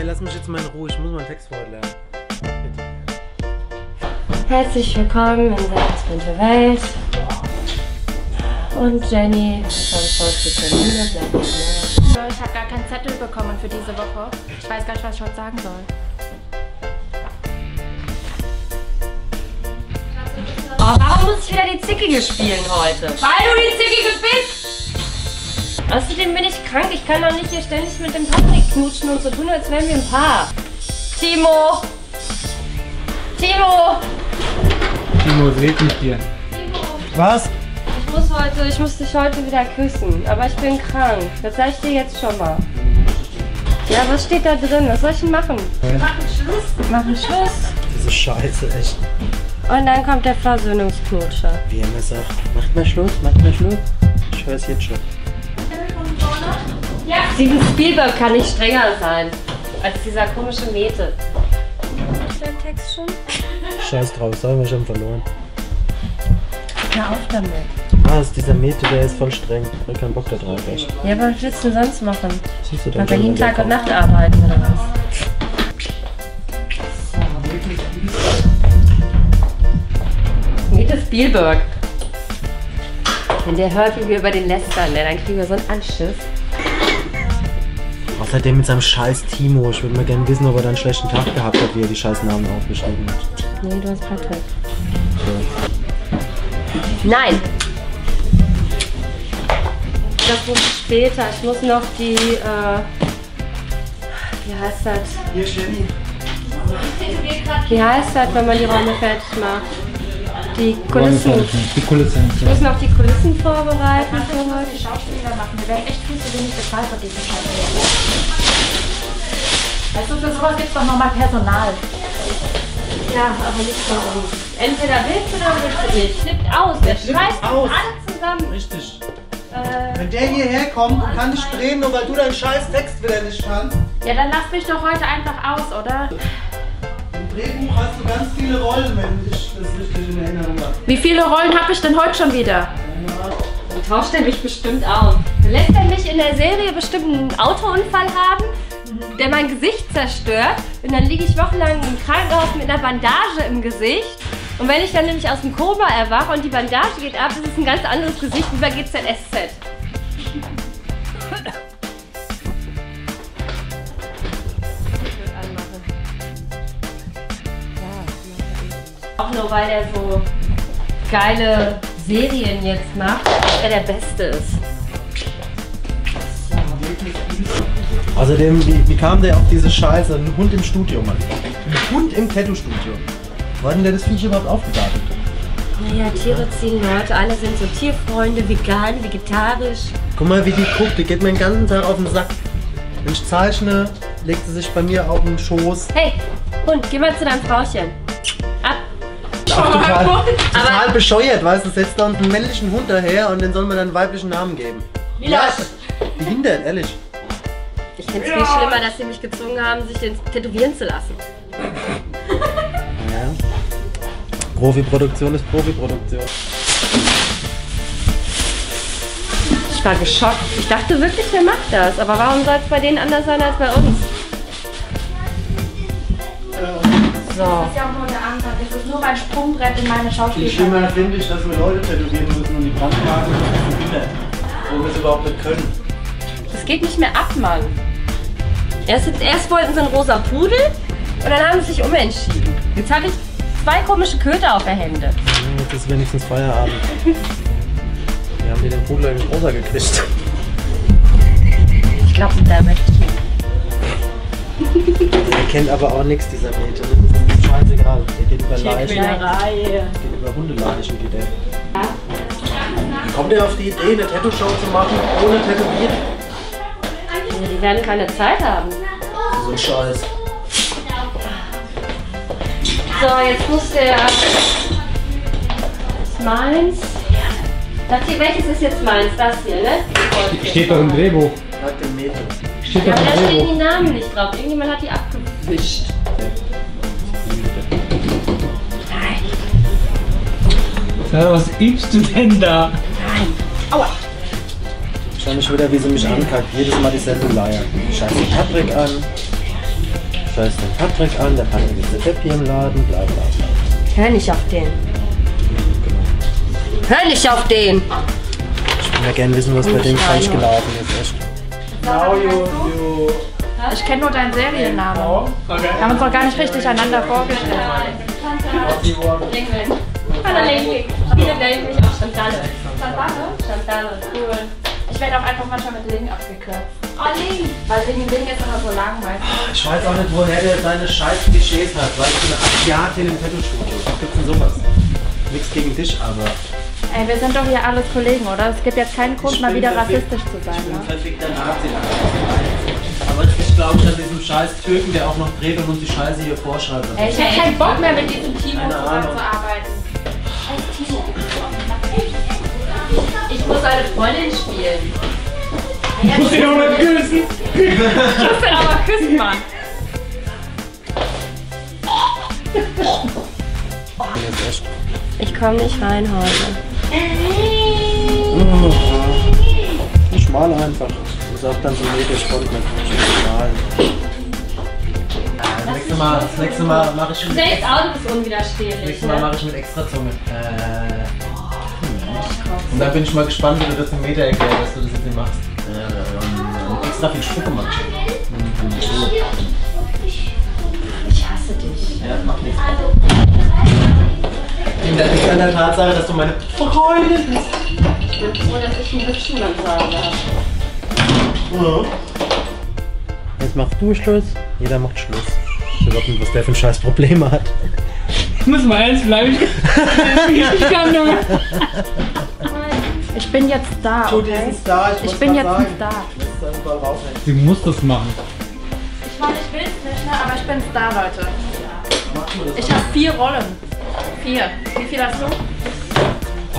Ey, lass mich jetzt mal in Ruhe, ich muss mal einen Text vorlernen. Bitte. Herzlich willkommen in Sarahs Bunte Welt. Und Jenny, ich habe gar keinen Zettel bekommen für diese Woche. Ich weiß gar nicht, was ich heute sagen soll. Warum muss ich wieder die Zickige spielen heute? Weil du die Zickige bist! Außerdem bin ich krank. Ich kann doch nicht hier ständig mit dem Patrick knutschen und so tun, als wären wir ein Paar. Timo! Timo! Timo, seht mich hier. Timo! Was? Ich muss dich heute wieder küssen, aber ich bin krank. Das sage ich dir jetzt schon mal. Ja, was steht da drin? Was soll ich denn machen? Ja. Machen Schluss. Machen Schluss. Das ist scheiße, echt. Und dann kommt der Versöhnungsknutscher. Wie immer sagt, macht mal Schluss, macht mal Schluss. Ich höre es jetzt schon. Ja. Steven Spielberg kann nicht strenger sein als dieser komische Mete. Ist dein Text schon? Scheiß drauf, das haben wir schon verloren. Hör auf damit. Was? Dieser Mete, der ist voll streng. Ich habe keinen Bock da drauf, echt. Ja, aber was willst du denn sonst machen? Siehst du, dann jeden Tag und Nacht arbeiten oder was? Spielberg. Wenn der hört, wie wir über den lästern, dann kriegen wir so einen Anschiss. Außerdem mit seinem scheiß Timo. Ich würde mal gerne wissen, ob er da einen schlechten Tag gehabt hat, wie er die scheiß Namen aufgeschrieben hat. Nee, du hast Patrick. Okay. Nein! Das muss ich später. Ich muss noch die, wie heißt das? Hier, Jenny. Wie heißt das, wenn man die Räume fertig macht? Die Kulissen. Ich muss noch die Kulissen vorbereiten für heute. Die Schauspieler machen. Wir werden echt viel zu wenig bezahlt für diese Schauspieler. Weißt du, für sowas gibt es doch nochmal Personal. Ja, aber nicht so. Entweder willst du oder willst du nicht. Schnippt aus, der schmeißt uns alle zusammen. Richtig. Wenn der hierher kommt, kann ich drehen, nur weil du deinen scheiß Text wieder nicht kannst. Ja, dann lass mich doch heute einfach aus, oder? Im Drehbuch hast du ganz viele Rollen, wenn ich das richtig in Erinnerung habe. Wie viele Rollen habe ich denn heute schon wieder? Dann tauscht er mich bestimmt aus. Dann lässt er mich in der Serie bestimmt einen Autounfall haben, der mein Gesicht zerstört. Und dann liege ich wochenlang im Krankenhaus mit einer Bandage im Gesicht. Und wenn ich dann nämlich aus dem Koma erwache und die Bandage geht ab, ist es ein ganz anderes Gesicht wie bei GZSZ. Auch nur weil er so geile Serien jetzt macht, der der Beste ist. Außerdem, wie kam der auf diese Scheiße? Ein Hund im Studio, Mann. Ein Hund im Tattoo-Studio. Wo hat denn der das Viech überhaupt aufgewartet? Naja, Tiere ziehen Leute. Alle sind so Tierfreunde, vegan, vegetarisch. Guck mal, wie die guckt. Die geht mir den ganzen Tag auf den Sack. Wenn ich zeichne, legt sie sich bei mir auf den Schoß. Hey, Hund, geh mal zu deinem Frauchen. Auch total bescheuert, weißt du, setzt da uns einen männlichen Hund daher und den soll man dann einen weiblichen Namen geben. Milas! Behindert, ehrlich. Ich finde es viel schlimmer, dass sie mich gezwungen haben, sich den tätowieren zu lassen. Ja. Profiproduktion ist Profiproduktion. Ich war geschockt. Ich dachte wirklich, wer macht das? Aber warum soll es bei denen anders sein als bei uns? So. Das ist ja auch nur eine Antwort. Das ist nur mein Sprungbrett in meine Schauspielschule. Schlimmer finde ich, dass wir Leute tätowieren müssen und die Brandmarken verhindern, wo wir es überhaupt nicht können. Das geht nicht mehr ab, Mann. Erst wollten sie einen rosa Pudel und dann haben sie sich umentschieden. Jetzt habe ich zwei komische Köter auf der Hände. Jetzt ist wenigstens Feierabend. Wir haben hier den Pudel eigentlich rosa gekriegt. Ich glaube, da möchte ich nicht. Der kennt aber auch nichts, dieser Mete. Das ist scheißegal. Der geht über Leichen. Geht über Hundeleichen, geht der. Wie kommt der auf die Idee, eine Tattoo-Show zu machen, ohne Tätowieren? Ja, die werden keine Zeit haben. So ein Scheiß. So, jetzt muss der... Das ist meins. Das hier, welches ist jetzt meins? Das hier, ne? Steht doch im Drehbuch. Sagt dem Mete. Ja, aber da stehen die Namen nicht drauf. Irgendjemand hat die abgewischt. Nein. Ja, was übst du denn da? Nein. Aua. Ich schau mich wieder, wie sie mich ankackt. Jedes Mal dieselbe Leier. Scheiß den Patrick an. Scheiß den Patrick an, der Patrick ist der Depp hier im Laden, bla bla bla. Hör nicht auf den. Genau. Hör nicht auf den! Ich würde ja gerne wissen, was bei dem falsch gelaufen ist. Echt. Now you. Ich kenne nur deinen Seriennamen. Okay. Wir haben uns noch gar nicht richtig einander vorgestellt. Hallo Lady. Viele nennen mich auch Chandalle. Chandalle? Chandalle, cool. Ich werde auch einfach manchmal mit Ling abgekürzt. Oh Ling! Weil Ling ist immer so langweilig. Ich weiß auch nicht, woher der seine scheiß Klischees hat. Weil ich bin 8 Jahre im Tattoo-Studio. Was gibt's denn sowas? Nichts gegen dich, aber... Ey, wir sind doch hier alles Kollegen, oder? Es gibt jetzt keinen Grund, mal wieder rassistisch zu sein. Ich bin ein verfickter Nazi. Aber ich glaube nicht an diesem scheiß Türken, der auch noch dreht und uns die Scheiße hier vorschreibt. Ey, ich hätte keinen Bock mehr, mit diesem Timo zusammenzuarbeiten. Scheiß Timo. Ich muss eine Freundin spielen. Ich muss ihn nochmal küssen. Ich muss ihn aber küssen, Mann. Ich komme nicht rein heute. Ich male einfach. Ich sag dann so medisch spannend. Das nächste Mal mache ich mit... Du selbst auch, du bist unwiderstehlich. Das nächste Mal mache ich mit extra Zunge. Und dann bin ich mal gespannt, wie du das im Meter erklärst, dass du das jetzt nicht machst. Extra viel Spucke gemacht. Ich hasse dich. Ja, mach nichts. Das liegt an der Tatsache, dass du meine Freundin bist. Ich bin froh, dass ich einen hübschen Mann sagen darf. Jetzt machst du Schluss, jeder macht Schluss. Ich weiß nicht, was der für ein scheiß Problem hat. Ich muss mal ehrlich bleiben. Ich bin jetzt da, okay? Du bist da, ich bin jetzt ein Star. Sie muss das machen. Ich meine, ich will es nicht mehr, aber ich bin ein Star, Leute. Ich habe 4 Rollen. 4. Wie viel hast du?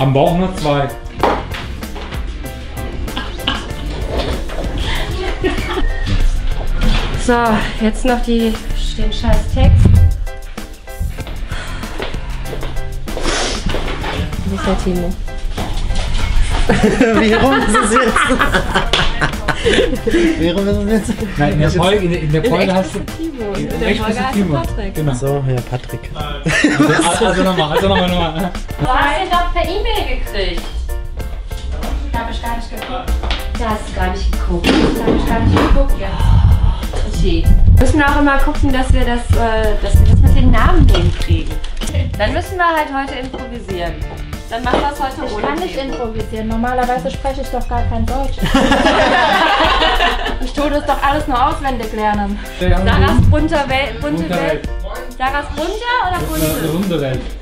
Am Bauch nur 2. So, jetzt noch den scheiß Text. Wie ist der Timo? Wie rum ist es jetzt? Wie rum ist es jetzt? Nein, in der Folge hast du... In der Folge hast du Patrick. Genau. So, ja, Patrick. Also nochmal. Du hast ihn doch per E-Mail gekriegt. Da hab ich gar nicht geguckt. Da hast du gar nicht geguckt. Da hab ich gar nicht geguckt, ja. Wir müssen auch immer gucken, dass wir das mit den Namen hinkriegen. Dann müssen wir halt heute improvisieren. Dann machen wir es heute ohne. Ich kann nicht improvisieren. Normalerweise spreche ich doch gar kein Deutsch. Ich tue das doch alles nur auswendig lernen. Sarahs Bunte Welt. Sarahs Bunte oder Bunte? Bunte Welt.